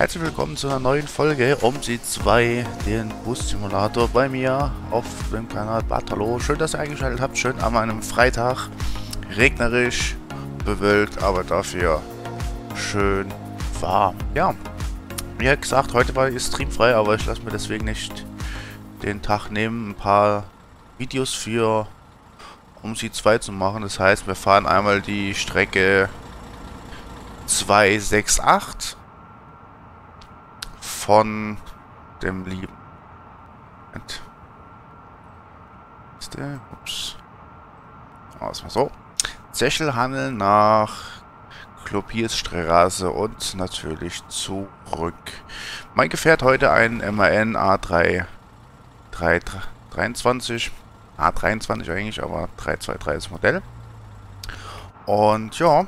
Herzlich willkommen zu einer neuen Folge Omsi 2, den Bus-Simulator bei mir auf dem Kanal Barthalo. Schön, dass ihr eingeschaltet habt, schön an einem Freitag, regnerisch, bewölkt, aber dafür schön warm. Ja, wie gesagt, heute war ich streamfrei, aber ich lasse mir deswegen nicht den Tag nehmen, ein paar Videos für Omsi 2 zu machen. Das heißt, wir fahren einmal die Strecke 268 von dem lieben Zechelhandel nach Klopiersstraße und natürlich zurück. Mein Gefährt heute ein MAN A323 eigentlich, aber 323 ist Modell. Und ja,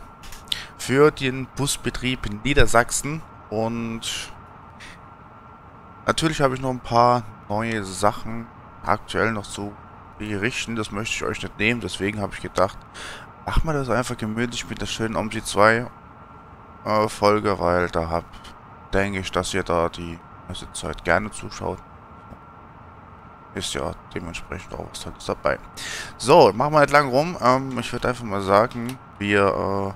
für den Busbetrieb in Niedersachsen. Und natürlich habe ich noch ein paar neue Sachen aktuell noch zu berichten. Das möchte ich euch nicht nehmen, deswegen habe ich gedacht, mach mal das einfach gemütlich mit der schönen Omsi 2 Folge, weil da denke ich, dass ihr da die ganze Zeit gerne zuschaut. Ist ja dementsprechend auch was Tolles dabei. So, machen wir nicht lang rum. Ich würde einfach mal sagen, wir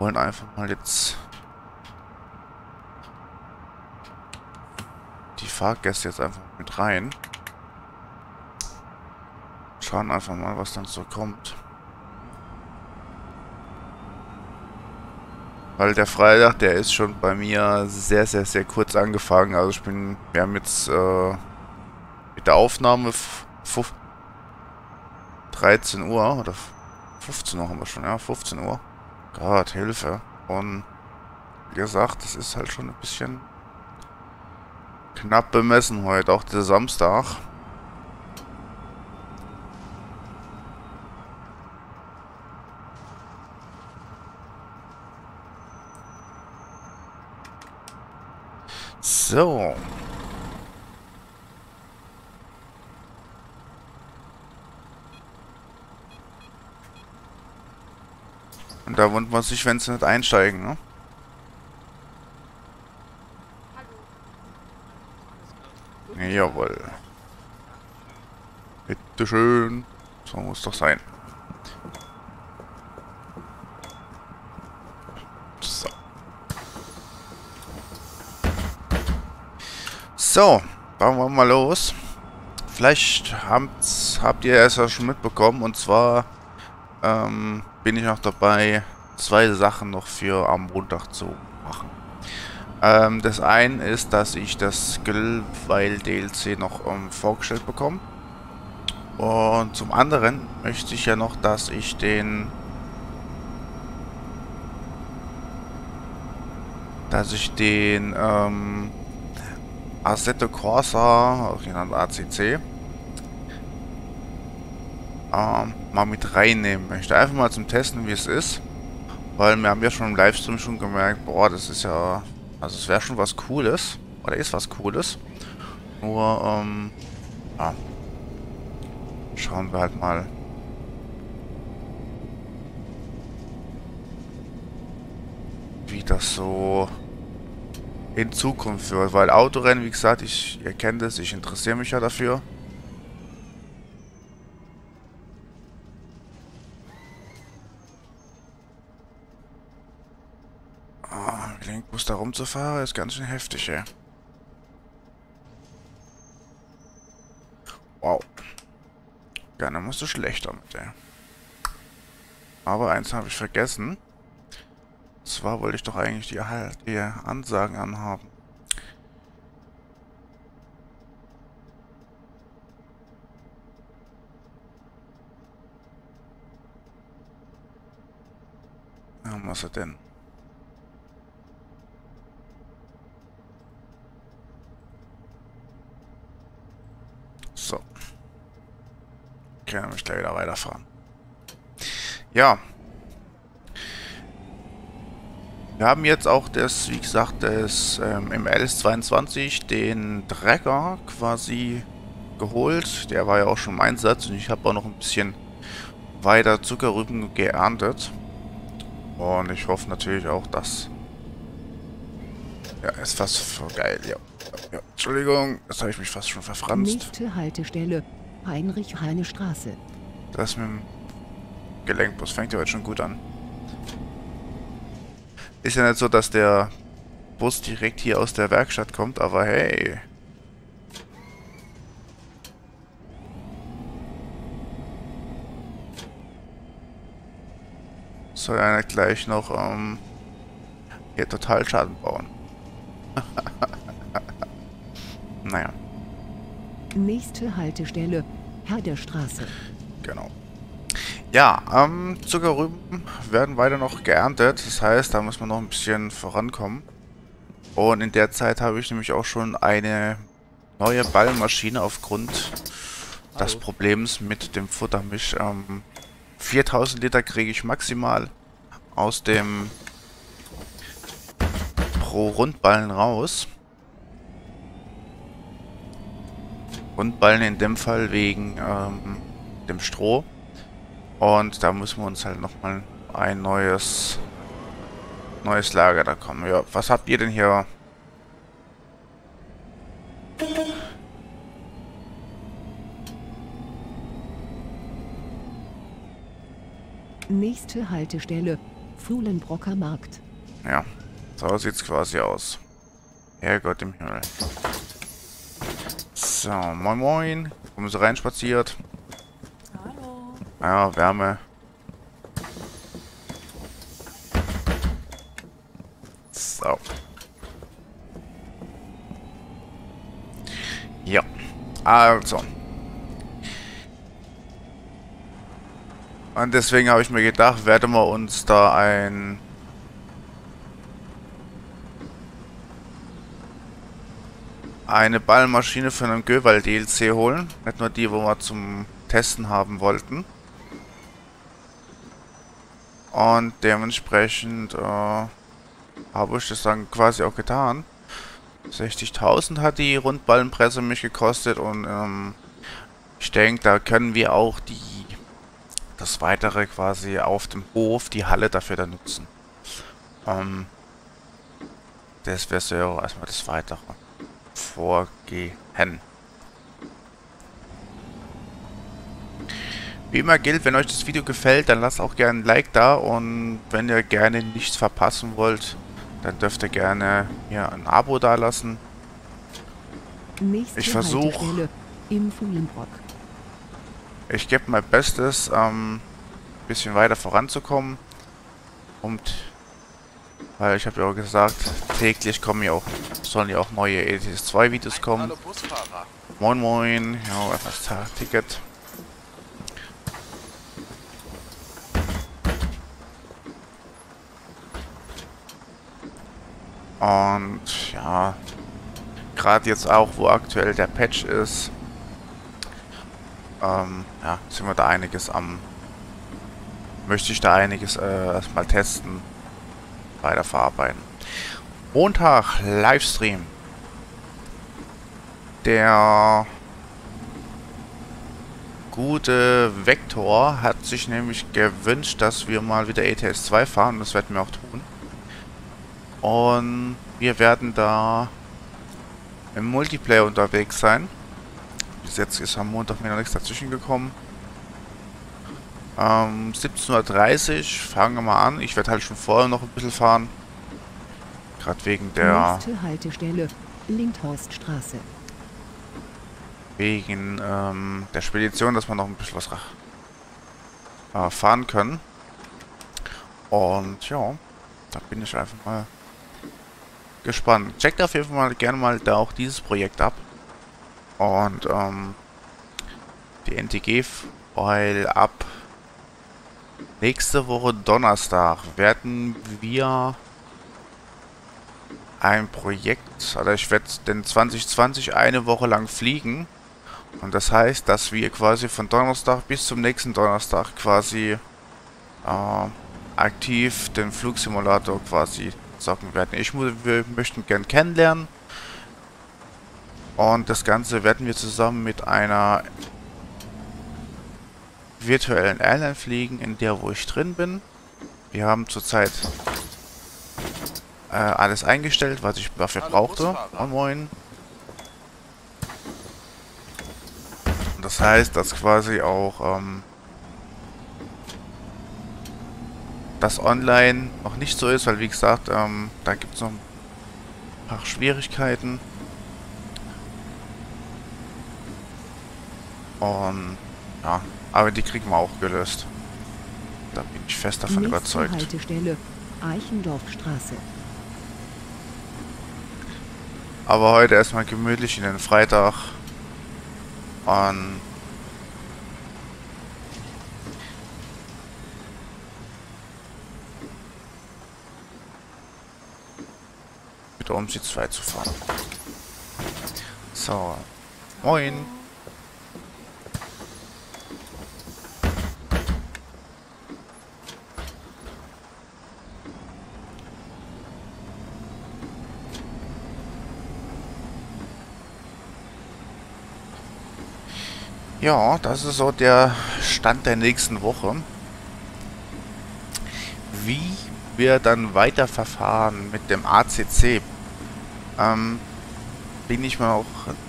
wollen einfach mal jetzt die Fahrgäste jetzt einfach mit rein. Schauen einfach mal, was dann so kommt. Weil der Freitag, der ist schon bei mir sehr, sehr, sehr kurz angefangen. Also ich bin, wir haben jetzt mit der Aufnahme 13 Uhr oder 15 Uhr haben wir schon, ja, 15 Uhr. Gott, Hilfe. Und wie gesagt, das ist halt schon ein bisschen knapp bemessen heute, auch der Samstag. So. Und da wundert man sich, wenn sie nicht einsteigen, ne? Hallo. Jawohl. Bitteschön. So muss doch sein. So. So, machen wir mal los. Vielleicht habt ihr es ja schon mitbekommen, und zwar bin ich noch dabei, zwei Sachen noch für am Montag zu machen. Das eine ist, dass ich das Göval-DLC noch vorgestellt bekomme. Und zum anderen möchte ich ja noch, dass ich den Assetto Corsa, auch genannt ACC, mal mit reinnehmen möchte. Einfach mal zum Testen, wie es ist. Weil wir haben ja schon im Livestream schon gemerkt, boah, das ist ja, also es wäre schon was Cooles. Oder ist was Cooles. Nur, ja. Schauen wir halt mal. Wie das so in Zukunft wird. Weil Autorennen, wie gesagt, ihr kennt es, ich interessiere mich ja dafür. Bus da rumzufahren ist ganz schön heftig, ey. Wow. Gar nicht musst du schlecht damit, ey. Aber eins habe ich vergessen. Und zwar wollte ich doch eigentlich die Ansagen anhaben. Ja, was ist denn? So. Okay, dann muss ich gleich wieder weiterfahren. Ja. Wir haben jetzt auch das, wie gesagt, im LS22 den Trecker quasi geholt. Der war ja auch schon im Einsatz und ich habe auch noch ein bisschen weiter Zuckerrüben geerntet. Und ich hoffe natürlich auch, dass Ja, ist fast voll geil, ja. Ja. Entschuldigung, jetzt habe ich mich fast schon verfranst. Nächste Haltestelle, Heinrich-Heine-Straße. Das mit dem Gelenkbus fängt ja heute schon gut an. Ist ja nicht so, dass der Bus direkt hier aus der Werkstatt kommt, aber hey. Soll einer gleich noch hier total Schaden bauen. Naja. Nächste Haltestelle, Herr der Straße. Genau. Ja, Zuckerrüben werden weiter noch geerntet. Das heißt, da muss man noch ein bisschen vorankommen. Und in der Zeit habe ich nämlich auch schon eine neue Ballmaschine aufgrund des Problems mit dem Futtermisch. 4000 Liter kriege ich maximal aus dem pro Rundballen raus. Rundballen in dem Fall wegen dem Stroh. Und da müssen wir uns halt nochmal ein neues Lager da kommen. Ja, was habt ihr denn hier? Nächste Haltestelle, Fuhlenbrocker Markt. Ja, so sieht's quasi aus. Herrgott im Himmel. So, moin moin. Kommen Sie rein spaziert. Hallo. Ja, Wärme. So. Ja, also. Und deswegen habe ich mir gedacht, werden wir uns da ein eine Ballmaschine für einen Göval-DLC holen. Nicht nur die, wo wir zum Testen haben wollten. Und dementsprechend habe ich das dann quasi auch getan. 60.000 hat die Rundballenpresse mich gekostet und ich denke, da können wir auch das Weitere quasi auf dem Hof, die Halle dafür dann nutzen. Das wäre so erstmal das Weitere Vorgehen. Wie immer gilt, wenn euch das Video gefällt, dann lasst auch gerne ein Like da und wenn ihr gerne nichts verpassen wollt, dann dürft ihr gerne mir ein Abo da lassen. Ich versuche... Ich gebe mein Bestes, ein bisschen weiter voranzukommen. Und weil ich habe ja auch gesagt, täglich kommen ja auch, sollen ja auch neue ETS2 Videos kommen. Moin moin, ja, etwas Ticket. Und ja, gerade jetzt auch, wo aktuell der Patch ist. Ja, sind wir da einiges am... Möchte ich da einiges erstmal testen. Weiter verarbeiten. Montag, Livestream. Der gute Vector hat sich nämlich gewünscht, dass wir mal wieder ETS2 fahren. Das werden wir auch tun. Und wir werden da im Multiplayer unterwegs sein. Bis jetzt ist am Montag mir noch nichts dazwischen gekommen. 17.30 Uhr, fangen wir mal an. Ich werde halt schon vorher noch ein bisschen fahren. Gerade wegen der... Nächste Haltestelle, Lindhorststraße. Wegen der Spedition, dass wir noch ein bisschen was fahren können. Und ja, da bin ich einfach mal gespannt. Checkt auf jeden Fall mal, gerne mal da auch dieses Projekt ab. Und die NTG, weil ab nächste Woche Donnerstag werden wir ein Projekt, also ich werde den 2020 eine Woche lang fliegen. Und das heißt, dass wir quasi von Donnerstag bis zum nächsten Donnerstag quasi aktiv den Flugsimulator quasi zocken werden. Wir möchten gern kennenlernen. Und das Ganze werden wir zusammen mit einer virtuellen Airline fliegen, in der wo ich drin bin. Wir haben zurzeit alles eingestellt, was ich dafür brauchte. Oh, moin. Das heißt, dass quasi auch das Online noch nicht so ist, weil wie gesagt, da gibt es noch ein paar Schwierigkeiten. Und ja, aber die kriegen wir auch gelöst. Da bin ich fest davon überzeugt. Haltestelle Eichendorffstraße. Aber heute erstmal gemütlich in den Freitag. Und mit der Omsi 2 zu fahren. So. Moin. Ja, das ist so der Stand der nächsten Woche. Wie wir dann weiterverfahren mit dem ACC, bin ich mir auch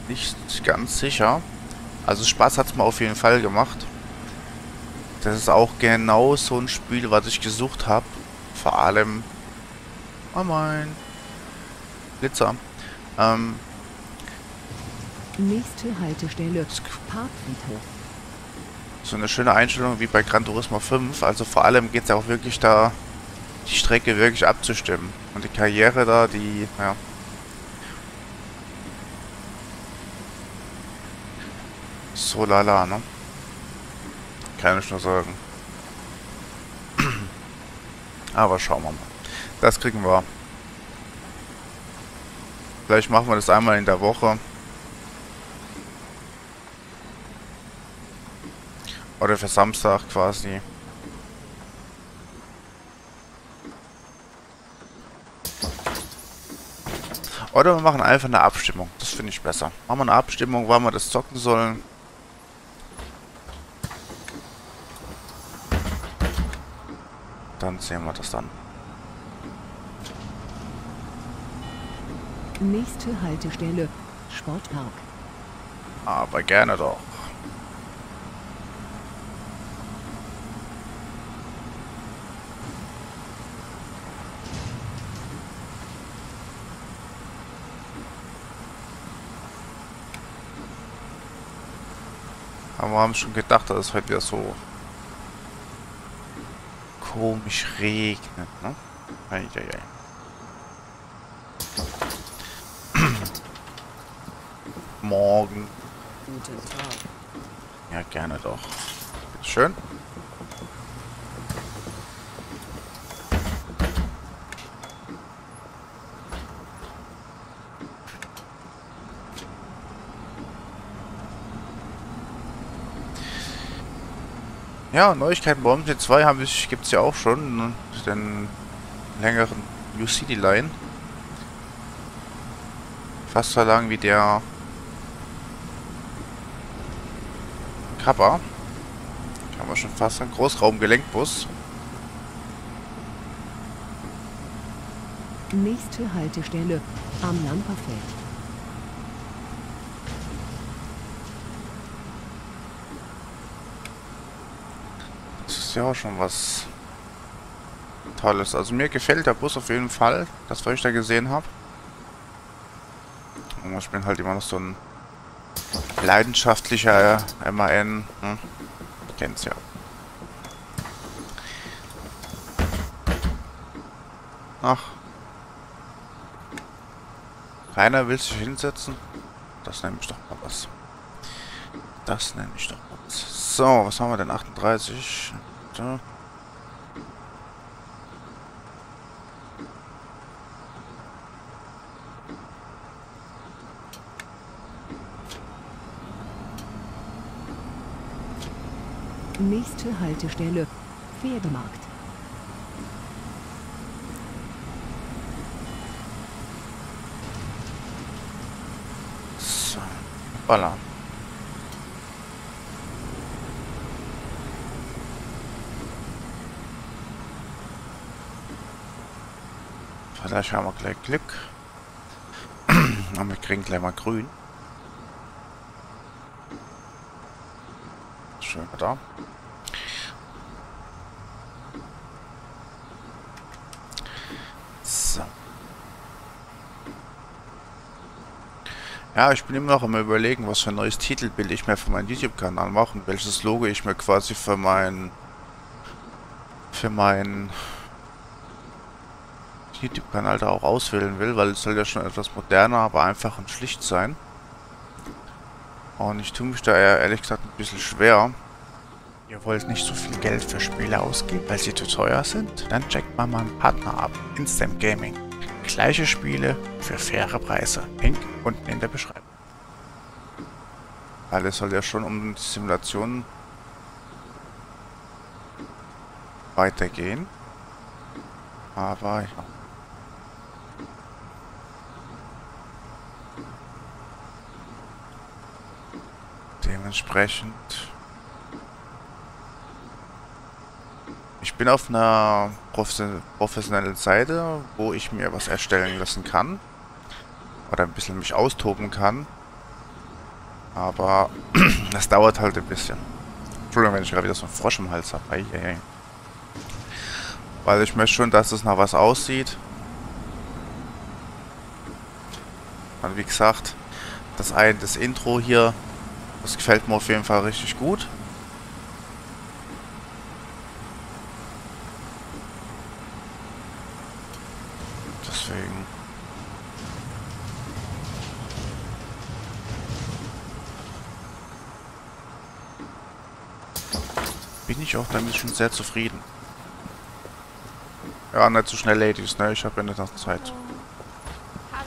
nicht ganz sicher. Also Spaß hat es mir auf jeden Fall gemacht. Das ist auch genau so ein Spiel, was ich gesucht habe. Vor allem... Oh mein... Blitzer. Nächste Haltestelle, Parkfriedhof. So eine schöne Einstellung wie bei Gran Turismo 5. Also vor allem geht es ja auch wirklich da, die Strecke wirklich abzustimmen. Und die Karriere da, die, ja. So lala, ne? Kann ich nur sagen. Aber schauen wir mal. Das kriegen wir. Vielleicht machen wir das einmal in der Woche. Oder für Samstag quasi. Oder wir machen einfach eine Abstimmung. Das finde ich besser. Machen wir eine Abstimmung, wann wir das zocken sollen. Dann sehen wir das dann. Nächste Haltestelle, Sportpark. Aber gerne doch. Aber wir haben schon gedacht, dass es heute wieder so komisch regnet, ne? Eieiei. Morgen. Guten Tag. Ja, gerne doch. Schön. Ja, Neuigkeiten bei Omsi 2 gibt es ja auch schon, den längeren New City Line. Fast so lang wie der Kappa. Da haben wir schon fast einen Großraumgelenkbus. Nächste Haltestelle am Lamperfeld. Ja, auch schon was Tolles. Also mir gefällt der Bus auf jeden Fall, das was ich da gesehen habe. Ich bin halt immer noch so ein leidenschaftlicher MAN. Kennt's ja. Ach. Keiner will sich hinsetzen. Das nenne ich doch mal was. Das nenne ich doch mal was. So, was haben wir denn? 38... Nächste Haltestelle, Pferdemarkt. So, voilà. Vielleicht haben wir gleich Glück. Und wir kriegen gleich mal grün. Schön da. So. Ja, ich bin immer noch am Überlegen, was für ein neues Titelbild ich mir für meinen YouTube-Kanal mache und welches Logo ich mir quasi für meinen YouTube-Kanal da auch auswählen will, weil es soll ja schon etwas moderner, aber einfach und schlicht sein. Und ich tue mich da ehrlich gesagt ein bisschen schwer. Ihr wollt nicht so viel Geld für Spiele ausgeben, weil sie zu teuer sind? Dann checkt mal meinen Partner ab, Instant Gaming. Gleiche Spiele für faire Preise. Link unten in der Beschreibung. Alles soll ja schon um die Simulationen weitergehen. Aber ja. Dementsprechend. Ich bin auf einer professionellen Seite, wo ich mir was erstellen lassen kann. Oder ein bisschen mich austoben kann. Aber das dauert halt ein bisschen. Entschuldigung, wenn ich gerade wieder so einen Frosch im Hals habe. Eieiei. Weil ich möchte schon, dass es nach was aussieht. Und wie gesagt, das Intro hier, das gefällt mir auf jeden Fall richtig gut. Deswegen. Bin ich auch damit schon sehr zufrieden. Ja, nicht so schnell, Ladies, ne? Ich habe ja nicht noch Zeit. Hallo.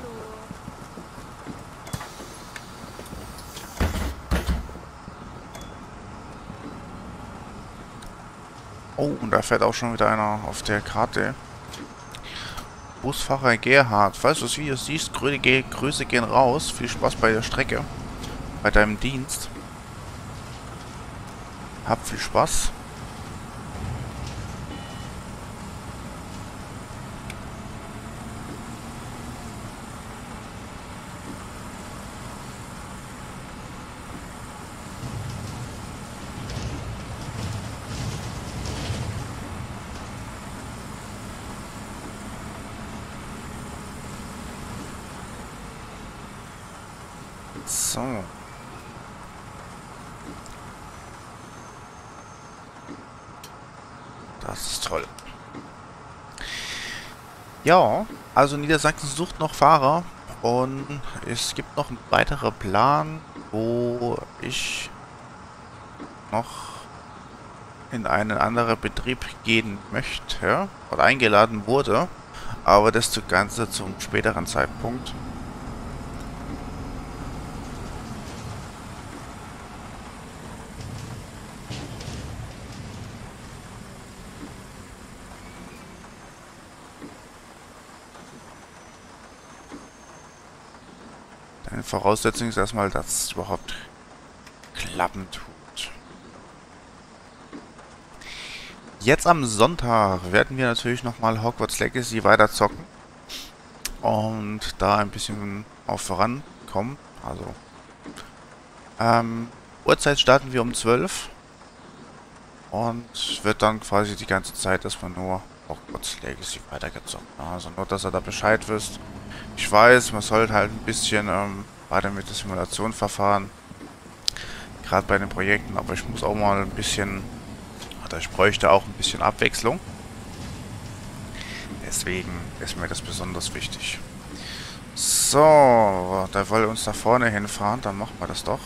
Oh, und da fährt auch schon wieder einer auf der Karte. Busfahrer Gerhard, falls du das Video siehst, Grüße gehen raus. Viel Spaß bei der Strecke, bei deinem Dienst. Hab viel Spaß. So. Das ist toll. Ja, also Niedersachsen sucht noch Fahrer und es gibt noch einen weiteren Plan, wo ich noch in einen anderen Betrieb gehen möchte oder eingeladen wurde, aber das Ganze zum späteren Zeitpunkt. Voraussetzung ist erstmal, dass es überhaupt klappen tut. Jetzt am Sonntag werden wir natürlich nochmal Hogwarts Legacy weiter zocken und da ein bisschen auf vorankommen. Also Uhrzeit starten wir um 12 und wird dann quasi die ganze Zeit erstmal nur Hogwarts Legacy weitergezockt. Also nur, dass ihr da Bescheid wisst. Ich weiß, man sollte halt ein bisschen weiter mit der Simulation verfahren, gerade bei den Projekten, aber ich muss auch mal ein bisschen, oder ich bräuchte auch ein bisschen Abwechslung. Deswegen ist mir das besonders wichtig. So, da wollen wir uns nach vorne hinfahren, dann machen wir das doch.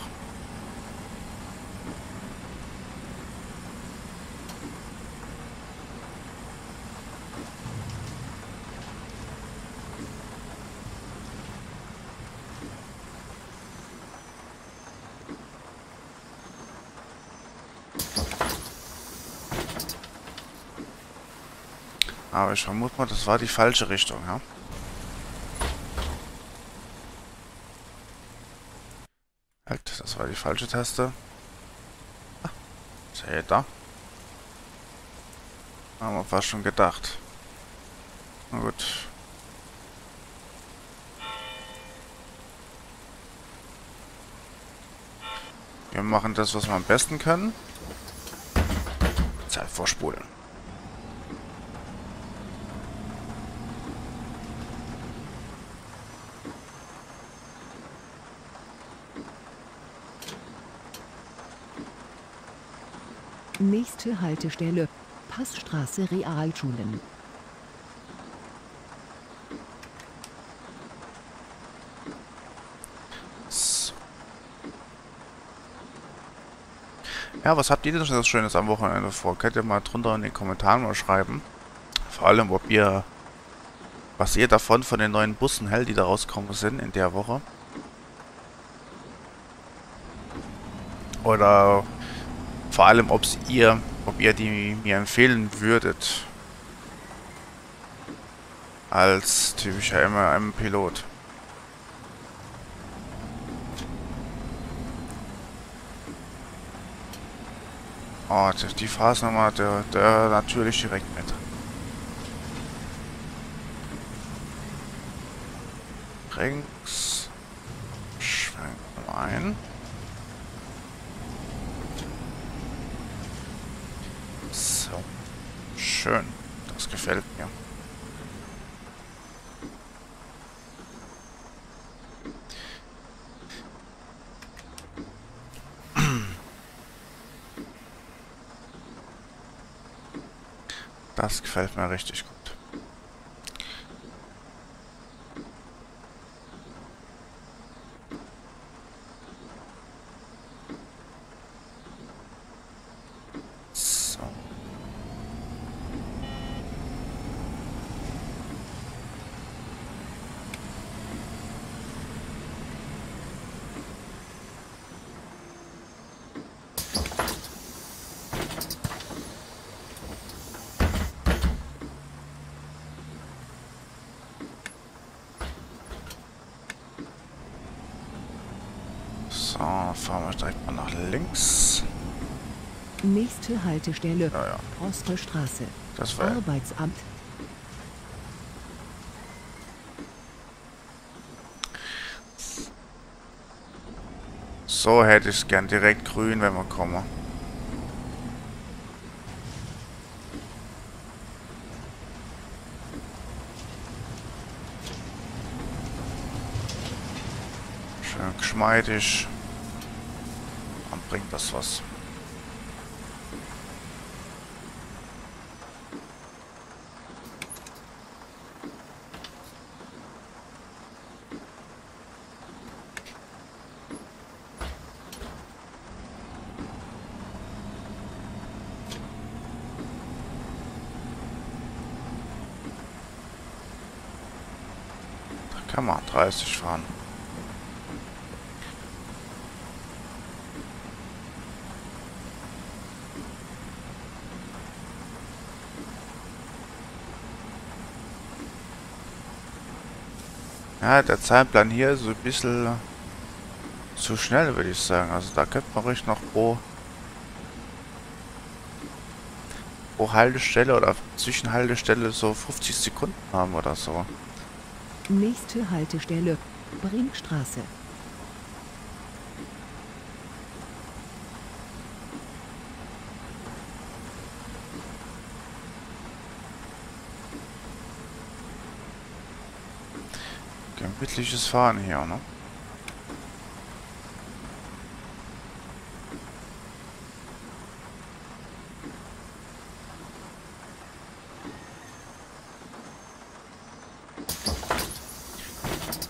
Aber ich vermute mal, das war die falsche Richtung, ja? Halt, das war die falsche Taste. Ah, seht da. Haben wir fast schon gedacht. Na gut. Wir machen das, was wir am besten können. Zeit vorspulen. Nächste Haltestelle, Passstraße Realschulen. So. Ja, was habt ihr denn schon das Schönes am Wochenende vor? Könnt ihr mal drunter in den Kommentaren mal schreiben. Vor allem, ob ihr, was ihr davon von den neuen Bussen hält, die da rauskommen sind in der Woche. Oder vor allem, ob ihr die mir empfehlen würdet. Als typischer MAN-Pilot. Oh, die Phasenummer, der natürlich direkt mit. Rings. Schwenken ein. Schön, das gefällt mir. Das gefällt mir richtig gut. Fahren wir direkt mal nach links. Nächste Haltestelle, Osterstraße. Das war Arbeitsamt. So hätte ich es gern direkt grün, wenn wir kommen. Schön geschmeidig. Bringt das was. Da kann man 30 fahren. Ja, der Zeitplan hier ist so ein bisschen zu schnell, würde ich sagen. Also da könnte man ruhig noch pro Haltestelle oder Zwischenhaltestelle so 50 Sekunden haben oder so. Nächste Haltestelle, Bringstraße. Gemütliches Fahren hier, ne?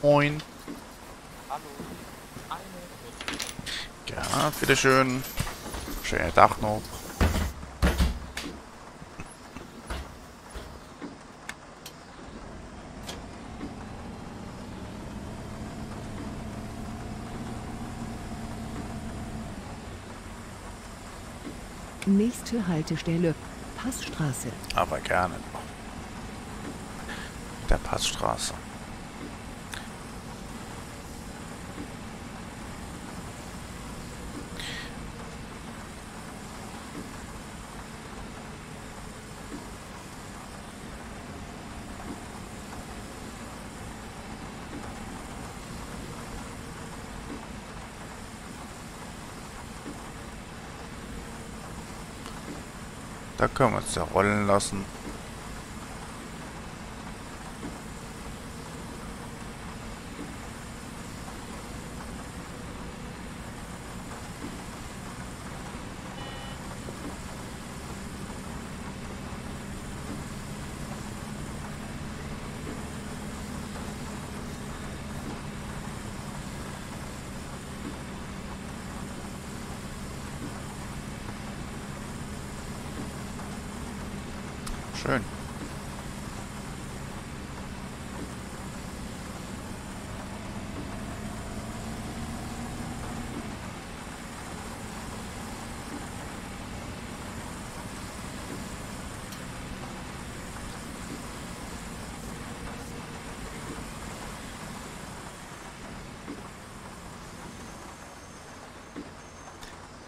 Moin. Hallo. Ja, bitteschön. Schönen Tag noch. Nächste Haltestelle, Passstraße. Aber gerne noch. Der Passstraße. Da können wir uns ja rollen lassen. Schön.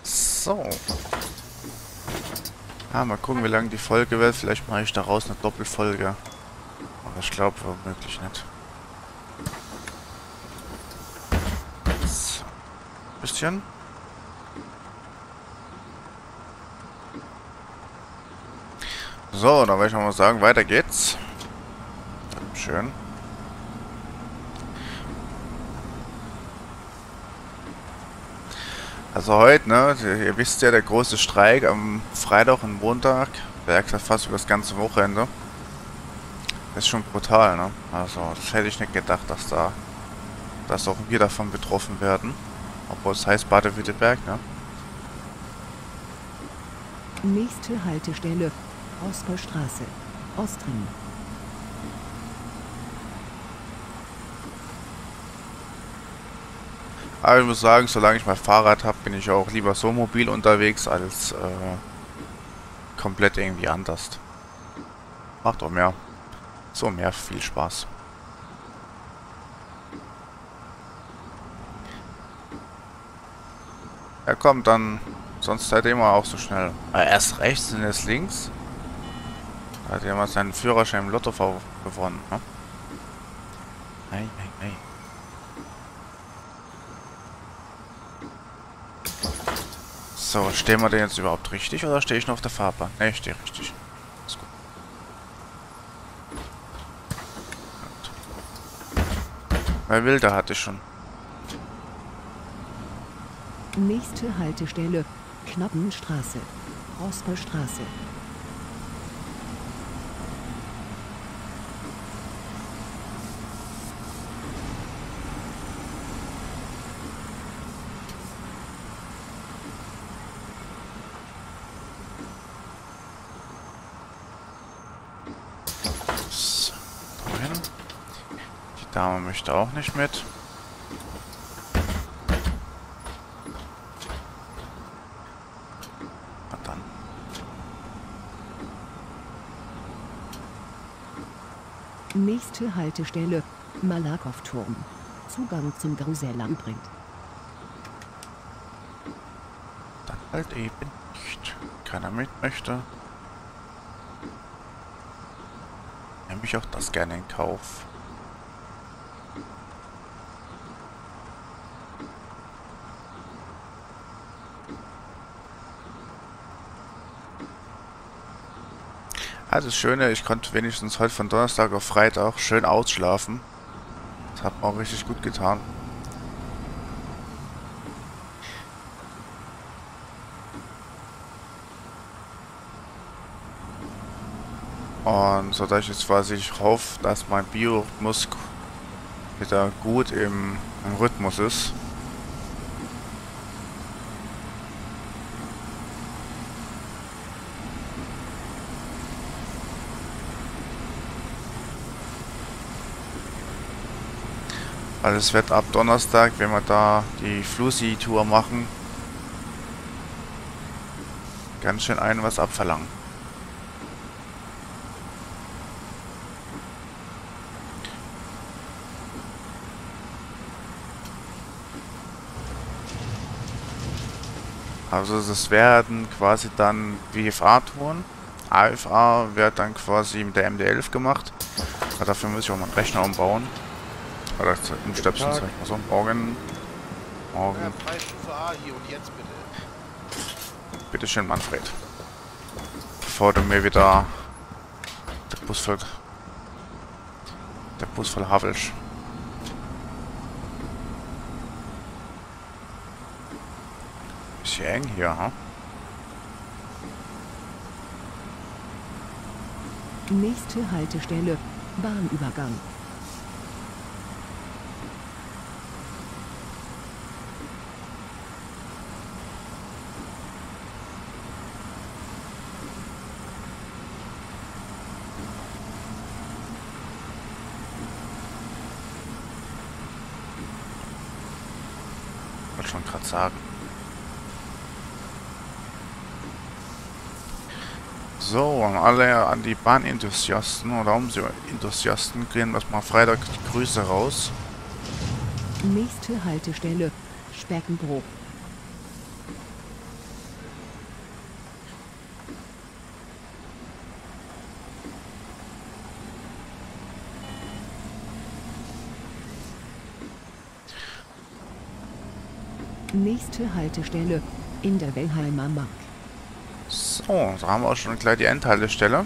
So. Ah, mal gucken, wie lange die Folge wird. Vielleicht mache ich daraus eine Doppelfolge. Aber ich glaube, womöglich nicht. So. Bisschen. So, dann würde ich mal sagen, weiter geht's. Schön. Also heute, ne, ihr wisst ja, der große Streik am Freitag und Montag, Werk fast über das ganze Wochenende. Das ist schon brutal, ne? Also, das hätte ich nicht gedacht, dass auch wir davon betroffen werden. Obwohl es heißt Baden-Württemberg, ne? Nächste Haltestelle, Oskarstraße, Ostring. Aber ich muss sagen, solange ich mein Fahrrad habe, bin ich auch lieber so mobil unterwegs, als komplett irgendwie anders. Macht doch mehr. So mehr viel Spaß. Ja komm, dann. Sonst seid ihr immer auch so schnell. Erst rechts und jetzt links. Da hat jemand seinen Führerschein im Lotto gewonnen, ne? Nein, nein, nein. So, stehen wir denn jetzt überhaupt richtig oder stehe ich noch auf der Fahrbahn? Ne, ich stehe richtig. Ist gut. Weil Wilder hatte ich schon. Nächste Haltestelle, Knappenstraße, Rosperstraße. Dame möchte auch nicht mit. Na dann. Nächste Haltestelle, Malakow-Turm. Zugang zum Gruselland bringt. Dann halt eben nicht. Keiner mit möchte. Nehme ich auch das gerne in Kauf. Ja, das Schöne, ich konnte wenigstens heute von Donnerstag auf Freitag schön ausschlafen. Das hat mir auch richtig gut getan. Und so dass ich jetzt quasi, ich hoffe, dass mein Biorhythmus wieder gut im Rhythmus ist. Also es wird ab Donnerstag, wenn wir da die Flussi-Tour machen, ganz schön ein was abverlangen. Also das werden quasi dann WFA-Touren. AFA wird dann quasi mit der MD-11 gemacht. Aber dafür muss ich auch mal einen Rechner umbauen. Oder im Stöpseln, sag ich mal so. Morgen. Ja, Preisstufe A hier und jetzt bitte. Bitteschön, Manfred. bevor du mir wieder der Bus voll havelst. Bisschen eng hier, ha? Nächste Haltestelle, Bahnübergang. Ich wollte schon gerade sagen. So, alle an die Bahnenthusiasten oder Umsi-Enthusiasten gehen wir mal Freitag die Grüße raus. Nächste Haltestelle, Speckenbruch. Nächste Haltestelle, in der Wellheimer Mark. So, da haben wir auch schon gleich die Endhaltestelle.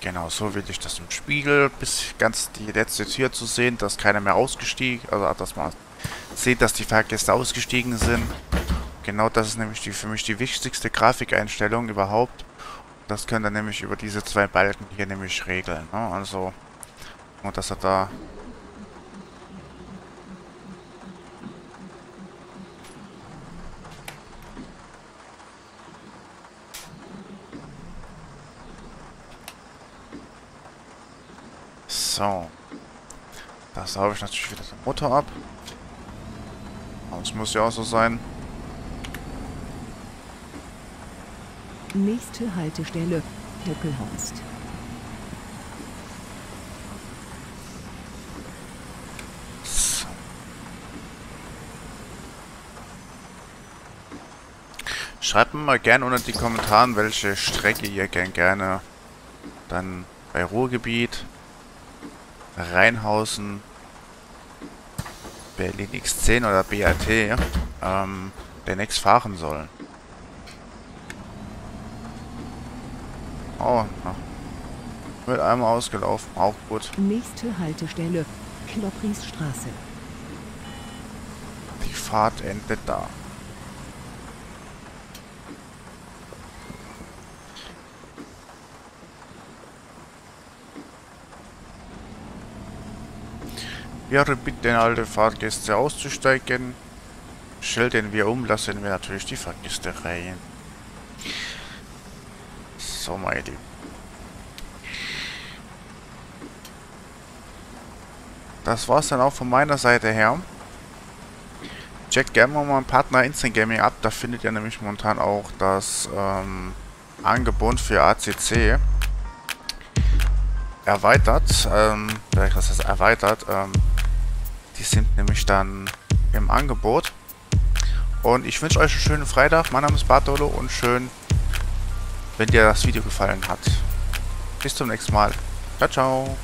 Genau, so will ich das im Spiegel, bis ganz die letzte Tür zu sehen, dass keiner mehr ausgestiegen, also dass man sieht, dass die Fahrgäste ausgestiegen sind. Genau, das ist nämlich die, für mich die wichtigste Grafikeinstellung überhaupt. Das könnt ihr nämlich über diese zwei Balken hier nämlich regeln. Ne? Also, und dass er da... So. Da saube ich natürlich wieder den Motor ab. Das muss ja auch so sein. Nächste Haltestelle, Höckelhorst. So. Schreibt mir mal gerne unter die Kommentare, welche Strecke ihr gerne dann bei Ruhrgebiet, Rheinhausen, Berlin X10 oder BAT der nächst fahren soll. Oh, wird einmal ausgelaufen, auch gut. Nächste Haltestelle, Klopprisstraße. Die Fahrt endet da. Wäre bitte alle Fahrgäste auszusteigen. Schalten wir um, lassen wir natürlich die Fahrgäste rein. So, meine Lieben. Das war's dann auch von meiner Seite her. Checkt gerne mal meinen Partner Instant Gaming ab. Da findet ihr nämlich momentan auch das Angebot für ACC erweitert. Das heißt erweitert. Die sind nämlich dann im Angebot. Und ich wünsche euch einen schönen Freitag. Mein Name ist Barthalo und schön, wenn dir das Video gefallen hat. Bis zum nächsten Mal. Ciao, ciao.